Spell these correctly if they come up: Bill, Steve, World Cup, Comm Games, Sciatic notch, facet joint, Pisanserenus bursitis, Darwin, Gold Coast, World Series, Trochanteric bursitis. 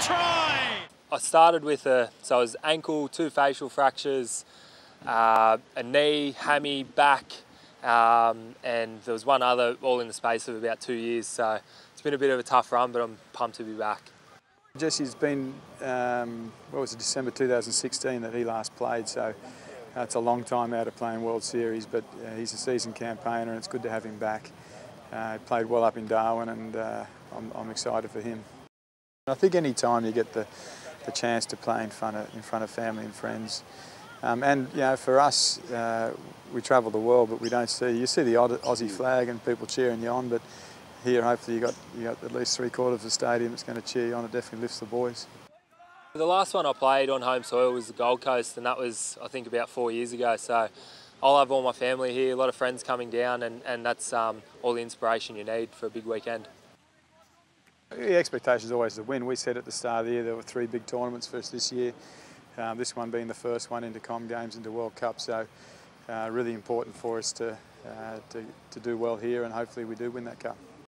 try! I started with so it was ankle, 2 facial fractures, a knee, hammy, back, and there was one other, all in the space of about 2 years. So it's been a bit of a tough run, but I'm pumped to be back. Jesse's been, what was it, December 2016 that he last played, so it's a long time out of playing World Series, but he's a seasoned campaigner and it's good to have him back. He played well up in Darwin and I'm excited for him. I think any time you get the chance to play in front of family and friends, and you know, for us, we travel the world, but we don't see, you see the Aussie flag and people cheering you on, but here hopefully you got at least three-quarters of the stadium that's going to cheer you on. It definitely lifts the boys. The last one I played on home soil was the Gold Coast, and that was I think about 4 years ago, so I'll have all my family here, a lot of friends coming down, and that's all the inspiration you need for a big weekend. The expectation is always to win. We said at the start of the year there were 3 big tournaments for us this year, this one being the first one into Comm Games, into World Cup, so really important for us to do well here, and hopefully we do win that cup.